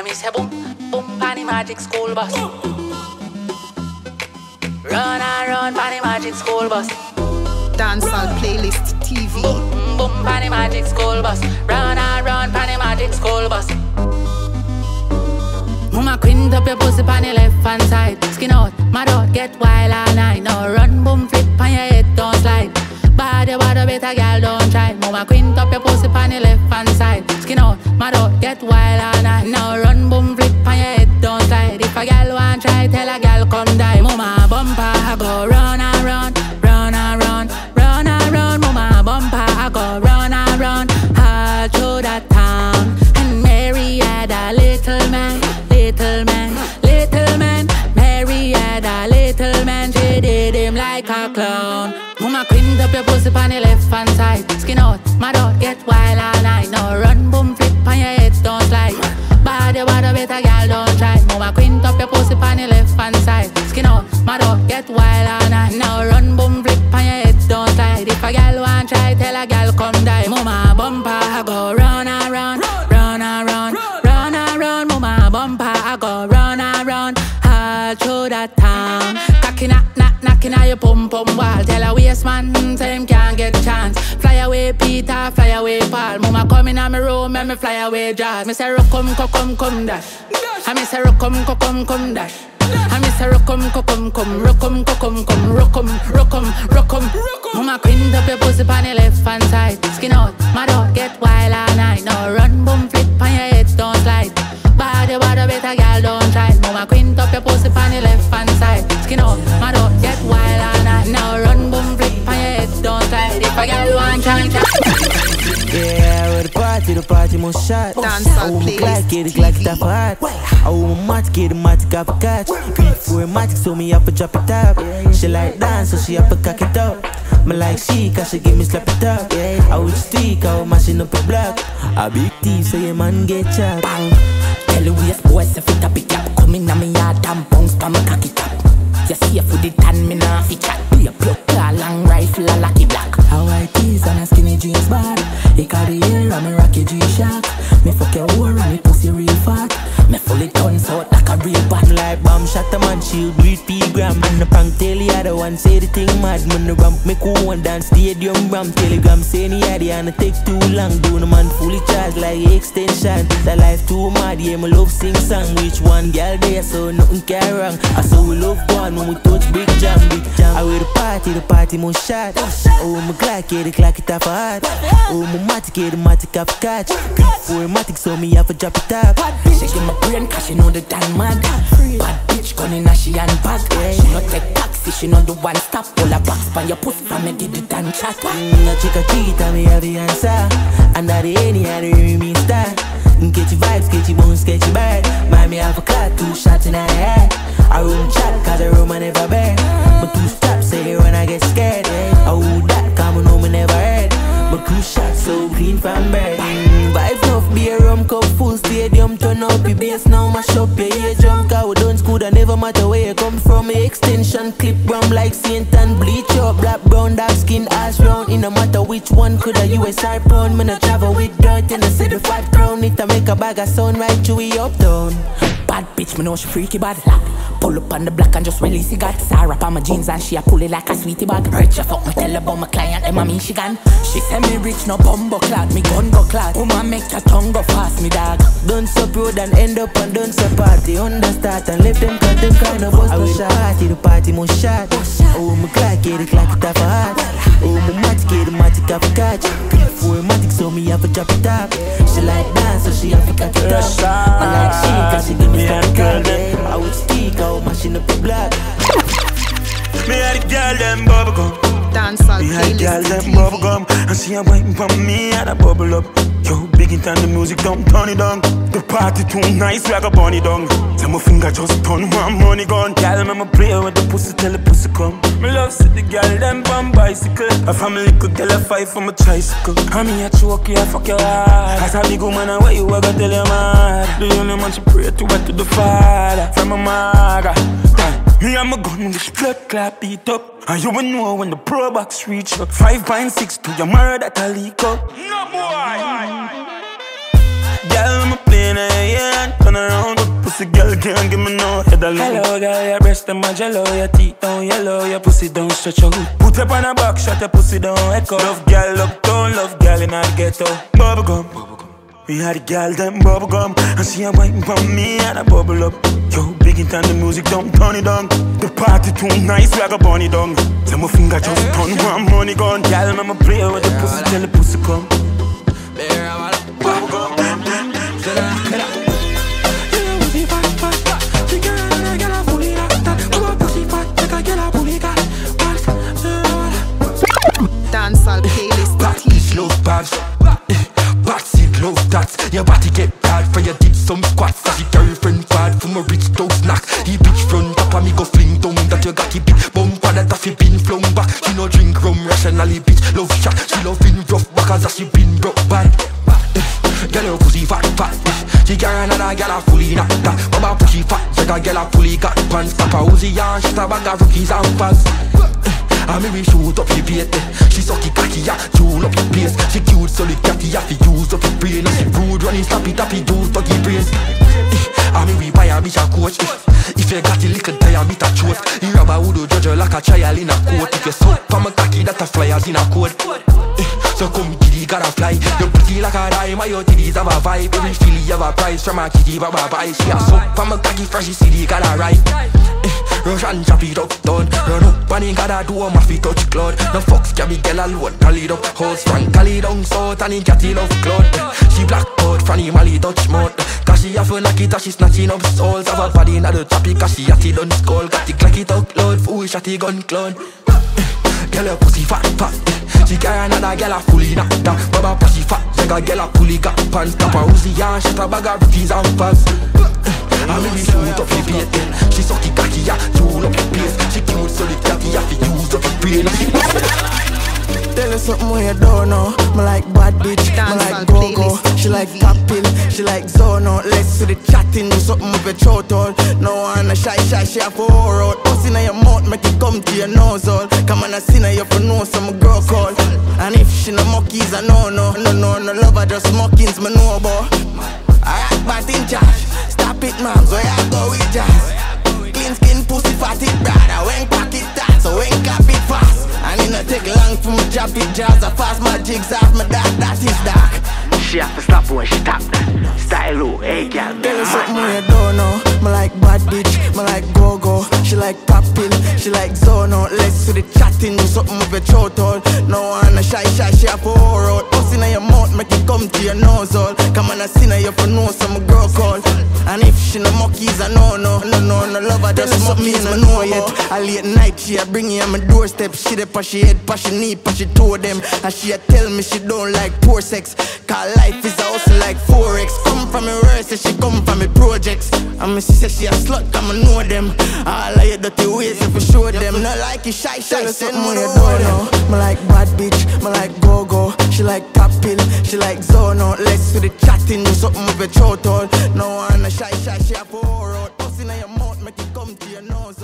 I miss a boom, boom, pani magic school bus. Run and run, pani magic school bus. Dancehall Playlist TV. Boom, boom, pani magic school bus. Run and run, pani magic school bus. Mama, quint up your pussy on your left hand side. Skin out, mad out, get wild all night. Now run, boom, flip on your head, don't slide. Body, body, better girl, don't try. Mama, quint up your pussy on your left hand side. Skin out, mad out, get wild all night. Now run, boom, flip on your head, don't slide. If a girl want try, tell a girl come die. Mama, bumper, I go run and run, run and run, run and run. Mama, bumper, I go run and run, all through the town. And Mary had a little man. Little man, Mary had a little man. She did him like a clown. Mama, clean up your pussy on your left hand side. Skin out, mad out, get wild all night. Now run, boom, flip on your head, don't slide. Body, body, better girl, don't try. Mama, clean up your pussy on your left hand side. Skin out, mad out, get wild all night. Now run, boom, flip on your head, don't slide. If a girl want try, tell a girl come die. Mama, bumper, go round and round, round and round, round and round. Mama, bumper, I go round and round, all through the town. Cocky knock, knock, knocking on your pum pum wall. Tell a waste man, tell him can't get chance. Fly away Peter, fly away Paul. Mama come in on my room and me fly away jazz. Me say rock come dash. I me say rock come dash. I me say rock come rock come rock come. Mama quint up your pussy on your left hand side. Skin out, mad out, get wild all night. Now run, boom, flip on your head, don't slide. Body, body, better girl, don't try. Mama, quint up your pussy on your left hand side. Skin out, mad out, get wild all night. Now run, boom, flip on your head, don't slide. If a girl want try. Yeah, with the party must shot. Dancehall Playlist TV. I would tap hard. I would match, get the magic up catch. Grief for a magic, so me have to drop it up. She like dance, so she have to cock it up. Me like she, cause she give me slap it up. I would streak, I would mashing up a block. A big thief, so your man get chopped. Tell the waist boys if it up it up. Come in on me yard and bounce pa me cocky top. You see a foodie tan, me nah fi chat. Do you pluck a long rifle a lucky black? How I tease on a skinny jeans bar. You carry hair and me rocky G-Shock. Me fuck your whore and me pussy real fat. Me fully turns out like a real bat. Like bomb shot a man, she'll do it P-gram. And the prank tell the other one say the thing mad. When the ramp make one dance stadium ram. Telegram say the idea and it takes too long. Do the man fully charged like extension. The life too mad, yeah, my love sing song. Which one girl there so nothing can wrong. I saw we love one when we touch big jam, big jam. I wear the party must shot. Oh my Glock, yeah, the clock it off a heart. Oh my matic, yeah, the matic off a catch. Good for a matic, so me have to drop it up. She give my brain cause she know the damn mad. Bad bitch gone in a she handbag. She not take taxi, she not the one stop. All her box pan your pussy from me did the damn chat. I check a key, tell me have the answer. And that the any had the remaining star. Catchy vibes, catchy bones, catchy bad. Mind me have a clock, 2 shots in her head. I room chat cause the room I never bad. But 2 stops say when I get scared. I would that come on home I never had. But 2 shots so clean from bed. Vibes off beer, rum cup full stadium. Turn up your bass now mash up your ear drum. Cause we don't school that never matter where you come from. Extension clip rum like Saint and bleach up. Black, brown, dark skin, ash round. It no matter which one could a USR pound. Me no travel with dirt and I see the fat crown. It a make a bag of sound right to we uptown. Bad bitch, me know she freaky bad. Pull up on the block and just release the guts. Sarah wrap on my jeans and she a pull it like a sweetie bag. Rich a fuck, me tell about my client, them a Michigan. She say me rich, no bumbo clad, me gun go clad. Woman make your tongue go fast, me dog. Don't stop road and end up and don't stop party. Understart and left them cut them kind of bust. I will party, the party must shot. Oh, my clock, yeah, the clock it off a heart. Oh, my matic, yeah, the matic off a catch. For a matic, so me have to drop it up. She like dance, so she have to cut it up. I like she, cause she give me some cut. I would speak, I would machine up the blood. Me had a girl, them bubblegum. Dancehall Playlist TV. Me had a girl, them bubblegum. And she a waiting for me, had a bubble up. Yo, big it and the music don't turn it down. The party too nice, like a bunny down. Tell my finger just turn one money gone. Girl, I'm a player with the pussy, tell the pussy come. Me love see the girl, them on bicycle. A family could tell a fight from a tricycle. I'm here to walk you, I fuck your heart. As a big woman, I wait you, I gotta tell your mad. The only man she pray to, what to the father. From a maga. Me and my gun, this blood clap beat up. And you will know when the pro box reach up. 5.6 to your mirror that I leak up. No boy! Girl, I'm a player, yeah. turn around. Pussy girl can't give me no head alone. Hello girl, your breast them a jello. Your teeth down yellow, your pussy down stretch out. Put up on a back, shot your pussy down echo. Love girl uptown, love girl in our ghetto. Bubblegum, we had a girl them bubblegum, and she a wine from me and a bubble up. Yo, big it and the music don't turn it down. The party too nice, we a go burn it down. Tell my finger just turn one money gone. Girl, I'ma play with the pussy till the pussy come. Dancehall playlist. Party love bags, party love that. Your body get bad for your did some squats. As your girlfriend bad for my rich toes knock. He bitch run top of me go fling down. That you got the bitch bump and that you been flung back. She no drink rum rationally bitch love shot. She love been rough back as she been broke bad. Girl your pussy fat fat. She got another girl a fully knocked that. Mama pussy fat, like a girl a fully got pants. Papa Uzi and she's a bag of rookies and pass. I mean we shoot up the bait. She suck it cocky, yeah, jewel up the place. She cute, solid catty, yeah, she use up the brain. She rude, running, slappy, tappy, do doggy brains. I mean we buy a bitch a coach. If you got a little tire, meet a choice. You rub a hoodoo, judge her like a child in a coat. If you suck from a cocky, that a flyers in a coat. So come kitty, gotta fly. Your pretty like a dime, my your titties have a vibe. Every filly have a price from a kitty, baba buy. She a suck from a cocky, freshy city, gotta ride. Rush and chop it up, done. Run up and he gotta do a maffy touch cloud. No fucks can be girl alone, call it up. Horse from Cali down south and he got it love cloud. She black out, Franny Mali Dutch mouth. Cause she have a knock it as she snatching up souls. Have a body in the topic cause she at it done skull. Got it clack it out loud, fool shot it gun clown. Girl her pussy fat fat. She carry another girl a fully knocked down. Baba pussy fat, like a girl a fully got pants. Tap a Uzi and shut a bag of rookies and pass. I mean we shoot up the bait. She suck it cocky, yeah, jewel up the place. She cute, solid catty, yeah, she use up the brain. Tell her something where you don't know. Me like bad bitch, me like go-go. She like tapping, she like zono. Let's do the chatting, do something with your throat all. No one a shy, she have a whore out. Puss in your mouth, make it come to your nose all. Come on, I see now you for know some girl call. And if she no monkeys, I know no. No love her, just monkeys, me know about. Alright, but in charge. Stop it, man, so I go with jazz. Clean skin, pussy, fatty, brother. When pack it tight, so when cap it fast. And it no take long for me chop it jazz. I fast my jigs off my dark, that is dark. She have to stop when she tap that. Style low, hey girl. Tell her something you don't know. Me like bad bitch, me like go-go. She like tapping, she like zono. Let's do the chatting, do something with your throat all. No one a shy, she have a whore out. Pussy in your mouth, make it come to your nose all. Come on, I see now you for know some girl call. And if she no monkeys, I know no love her, just monkeys, I know yet. A late night, she a bring you on my doorstep. She dey pass she head, pass she knee, pass she toe them. And she a tell me she don't like poor sex. Cause life is a hustle like Forex. Come from me worst, she come from me projects. And me say she a slut, come and know them. All of your dirty ways, if you show them. Not like you shy, send me no them. Me like bad bitch, me like go-go. She like tapping, she like zono. Let's do the chatting, do something with your throat all. No one a shy, she have a whore out. Pussy in your mouth, make it come to your nose.